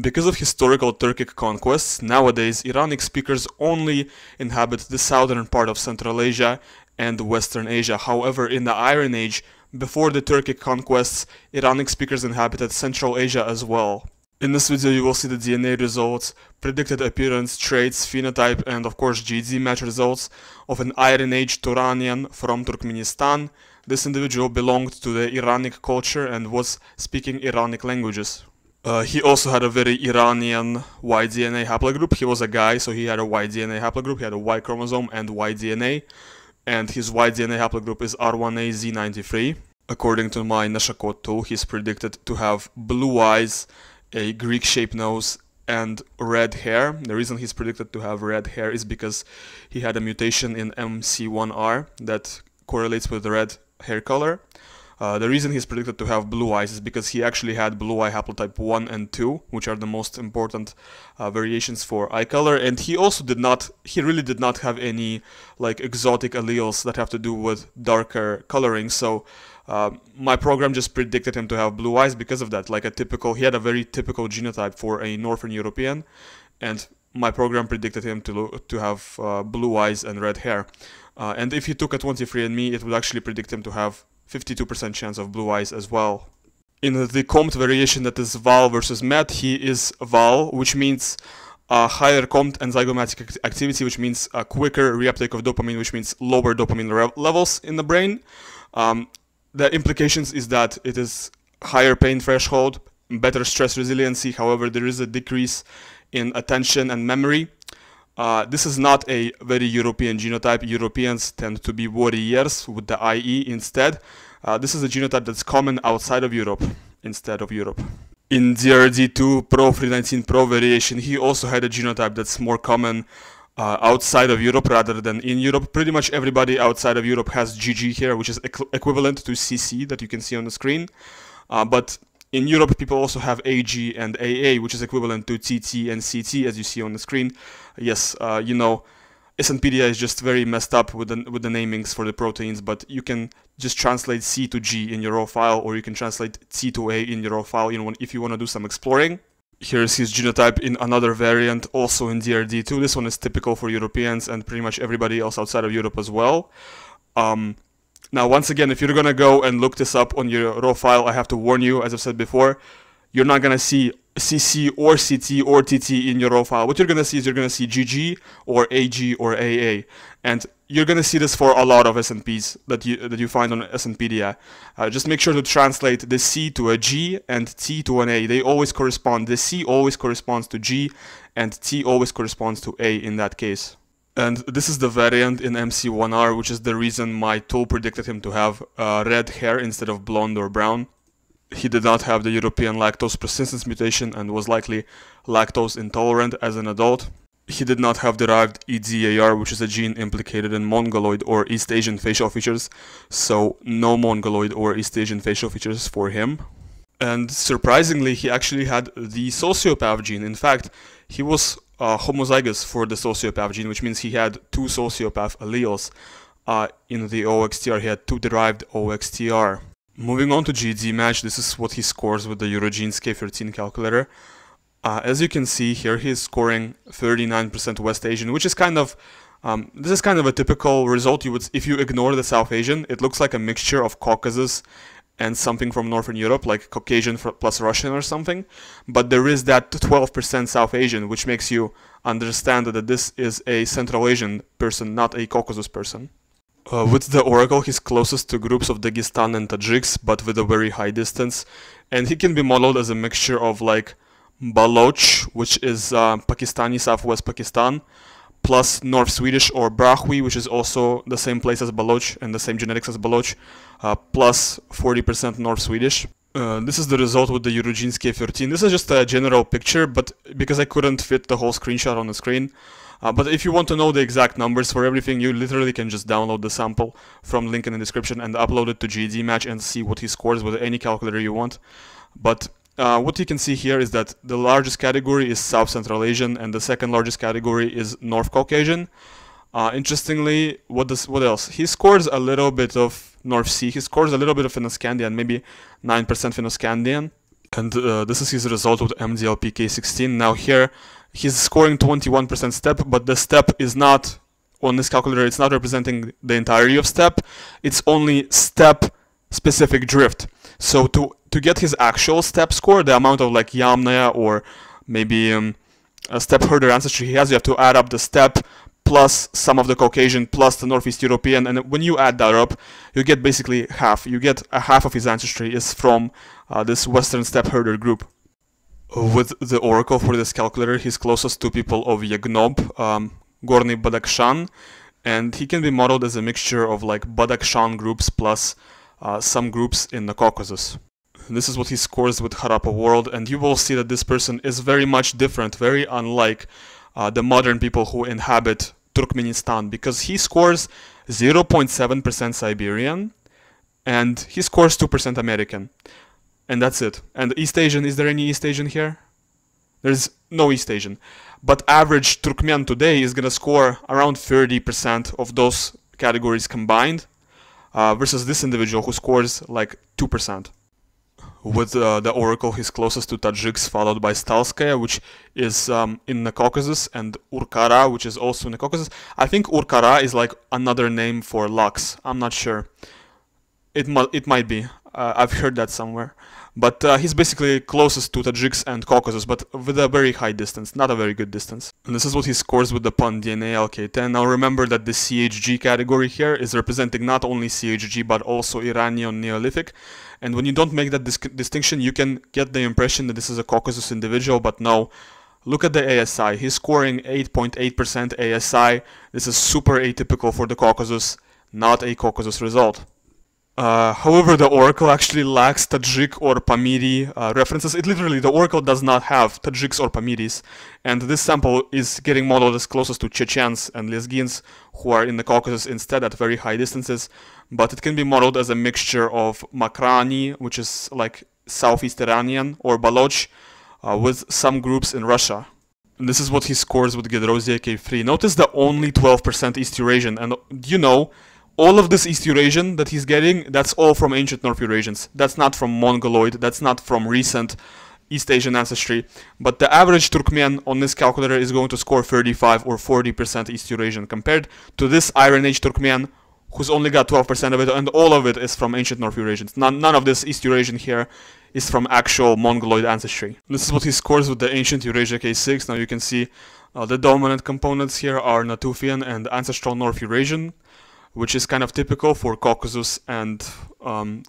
Because of historical Turkic conquests, nowadays Iranic speakers only inhabit the southern part of Central Asia and Western Asia. However, in the Iron Age, before the Turkic conquests, Iranic speakers inhabited Central Asia as well. In this video you will see the DNA results, predicted appearance, traits, phenotype, and of course GEDmatch results of an Iron Age Turanian from Turkmenistan. This individual belonged to the Iranic culture and was speaking Iranic languages. He also had a very Iranian Y DNA haplogroup. He was a guy, so he had a Y DNA haplogroup. He had a Y chromosome and Y DNA, and his Y DNA haplogroup is R1aZ93. According to my NOSHACOT tool, he's predicted to have blue eyes, a Greek-shaped nose, and red hair. The reason he's predicted to have red hair is because he had a mutation in MC1R that correlates with the red hair color. The reason he's predicted to have blue eyes is because he actually had blue eye haplotype 1 and 2, which are the most important variations for eye color, and he also really did not have any like exotic alleles that have to do with darker coloring, so my program just predicted him to have blue eyes because of that. Like he had a very typical genotype for a Northern European, and my program predicted him to have blue eyes and red hair. And if he took a 23andMe, it would actually predict him to have 52% chance of blue eyes as well. In the COMT variation, that is Val versus Met, he is Val, which means higher COMT and zygomatic activity, which means a quicker reuptake of dopamine, which means lower dopamine levels in the brain. The implications is that it is higher pain threshold, better stress resiliency. However, there is a decrease in attention and memory. This is not a very European genotype. Europeans tend to be warriors with the IE instead. This is a genotype that's common outside of Europe, instead of Europe. In DRD2 Pro 319 Pro variation, he also had a genotype that's more common outside of Europe rather than in Europe. Pretty much everybody outside of Europe has GG here, which is equivalent to CC that you can see on the screen. But in Europe, people also have AG and AA, which is equivalent to TT and CT, as you see on the screen. Yes, you know, SNPedia is just very messed up with the namings for the proteins, but you can just translate C to G in your raw file, or you can translate T to A in your raw file, you know, if you want to do some exploring. Here is his genotype in another variant, also in DRD2. This one is typical for Europeans and pretty much everybody else outside of Europe as well. Now, once again, if you're going to go and look this up on your raw file, I have to warn you, as I've said before, you're not going to see CC or CT or TT in your raw file. What you're going to see is you're going to see GG or AG or AA. And you're going to see this for a lot of SNPs that you find on SNPedia. Just make sure to translate the C to a G and T to an A. They always correspond. The C always corresponds to G and T always corresponds to A in that case. And this is the variant in MC1R, which is the reason my tool predicted him to have red hair instead of blonde or brown. He did not have the European lactose persistence mutation and was likely lactose intolerant as an adult. He did not have derived EDAR, which is a gene implicated in Mongoloid or East Asian facial features, so no Mongoloid or East Asian facial features for him. And surprisingly, he actually had the sociopath gene. In fact, he was homozygous for the sociopath gene, which means he had two sociopath alleles. In the OXTR, he had two derived OXTR. Moving on to GEDmatch, this is what he scores with the Eurogenes K13 calculator. As you can see here, he is scoring 39% West Asian, which is kind of this is kind of a typical result. If you ignore the South Asian, it looks like a mixture of Caucasus and something from Northern Europe, like Caucasian plus Russian or something. But there is that 12% South Asian, which makes you understand that this is a Central Asian person, not a Caucasus person. With the oracle, he's closest to groups of Dagestan and Tajiks, but with a very high distance. And he can be modeled as a mixture of like Baloch, which is Pakistani, Southwest Pakistan, plus North Swedish or Brahvi, which is also the same place as Baloch and the same genetics as Baloch, plus 40% North Swedish. This is the result with the Eurogenes K13. This is just a general picture, but because I couldn't fit the whole screenshot on the screen. But if you want to know the exact numbers for everything, you literally can just download the sample from link in the description and upload it to GEDmatch and see what he scores with any calculator you want. But what you can see here is that the largest category is South Central Asian and the second largest category is North Caucasian. Interestingly, what else? He scores a little bit of North Sea. He scores a little bit of Finno-Scandian, maybe 9% Finno-Scandian. and this is his result with MDLP K16. Now here he's scoring 21% step, but the step is not on this calculator, it's not representing the entirety of step, it's only step specific drift. So to get his actual step score, the amount of like Yamnaya or maybe a step herder ancestry he has, you have to add up the step plus some of the Caucasian plus the Northeast European, and when you add that up you get basically half. You get a half of his ancestry is from this Western step herder group. With the oracle for this calculator, he's closest to people of Yagnob, Gorny Badakhshan, and he can be modeled as a mixture of like Badakhshan groups plus some groups in the Caucasus. This is what he scores with Harappa World, and you will see that this person is very much different, very unlike the modern people who inhabit Turkmenistan, because he scores 0.7% Siberian and he scores 2% American, and that's it. And East Asian, is there any East Asian here? There's no East Asian, but average Turkmen today is gonna score around 30% of those categories combined, versus this individual who scores like 2%. With the oracle, he's closest to Tajiks, followed by Stalskaya, which is in the Caucasus, and Urkara, which is also in the Caucasus. I think Urkara is like another name for Lux. I'm not sure. It might be. I've heard that somewhere. But he's basically closest to Tajiks and Caucasus, but with a very high distance, not a very good distance. And this is what he scores with the PanDNA LK10. Now remember that the CHG category here is representing not only CHG, but also Iranian Neolithic. And when you don't make that distinction, you can get the impression that this is a Caucasus individual, but no. Look at the ASI. He's scoring 8.8% ASI. This is super atypical for the Caucasus, not a Caucasus result. However, the oracle actually lacks Tajik or Pamiri references. It literally, the oracle does not have Tajiks or Pamiris. And this sample is getting modeled as closest to Chechens and Lezgins, who are in the Caucasus instead at very high distances. But it can be modeled as a mixture of Makrani, which is like Southeast Iranian, or Baloch, with some groups in Russia. And this is what he scores with Gedrosia K3. Notice the only 12% East Eurasian, and you know, all of this East Eurasian that he's getting, that's all from ancient North Eurasians. That's not from Mongoloid, that's not from recent East Asian ancestry. But the average Turkmen on this calculator is going to score 35 or 40% East Eurasian, compared to this Iron Age Turkmen, who's only got 12% of it, and all of it is from ancient North Eurasians. None of this East Eurasian here is from actual Mongoloid ancestry. This is what he scores with the ancient Eurasia K6. Now you can see the dominant components here are Natufian and ancestral North Eurasian, which is kind of typical for Caucasus and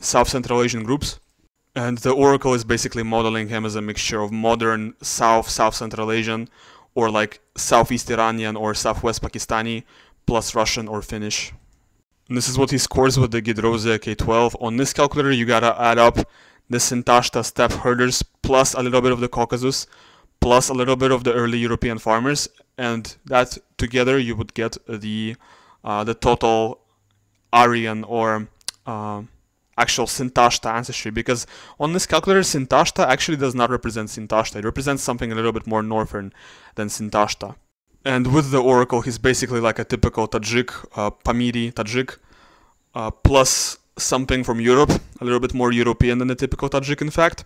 South Central Asian groups. And the oracle is basically modeling him as a mixture of modern South Central Asian, or like Southeast Iranian or Southwest Pakistani, plus Russian or Finnish. And this is what he scores with the Gedroza K-12. On this calculator, you gotta add up the Sintashta steppe herders, plus a little bit of the Caucasus, plus a little bit of the early European farmers, and that together you would get the total Aryan or actual Sintashta ancestry, because on this calculator Sintashta actually does not represent Sintashta, it represents something a little bit more northern than Sintashta. And with the oracle, he's basically like a typical Tajik, Pamiri Tajik, plus something from Europe, a little bit more European than the typical Tajik in fact.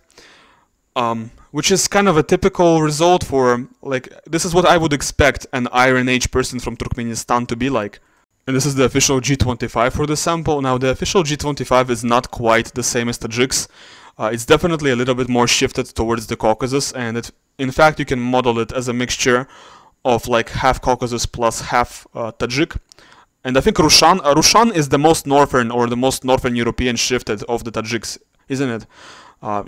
Which is kind of a typical result for, like, this is what I would expect an Iron Age person from Turkmenistan to be like. And this is the official G25 for the sample. Now, the official G25 is not quite the same as Tajiks. It's definitely a little bit more shifted towards the Caucasus, and in fact, you can model it as a mixture of, like, half Caucasus plus half Tajik. And I think Rushan is the most northern, or the most northern European shifted of the Tajiks, isn't it?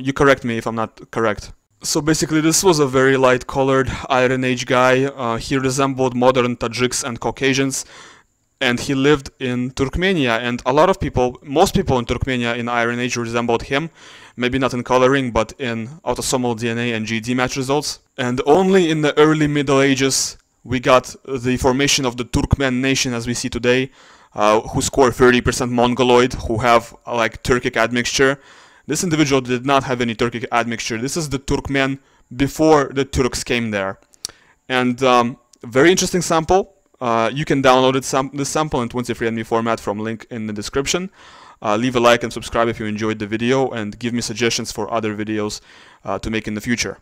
You correct me if I'm not correct. So basically this was a very light-colored Iron Age guy. He resembled modern Tajiks and Caucasians, and he lived in Turkmenia, and a lot of people, most people in Turkmenia in Iron Age resembled him, maybe not in coloring, but in autosomal DNA and GEDmatch results. And only in the early Middle Ages we got the formation of the Turkmen nation as we see today, who score 30% Mongoloid, who have like Turkic admixture. This individual did not have any Turkic admixture. This is the Turkmen before the Turks came there. And very interesting sample. You can download this sample in 23andMe format from link in the description. Leave a like and subscribe if you enjoyed the video, and give me suggestions for other videos to make in the future.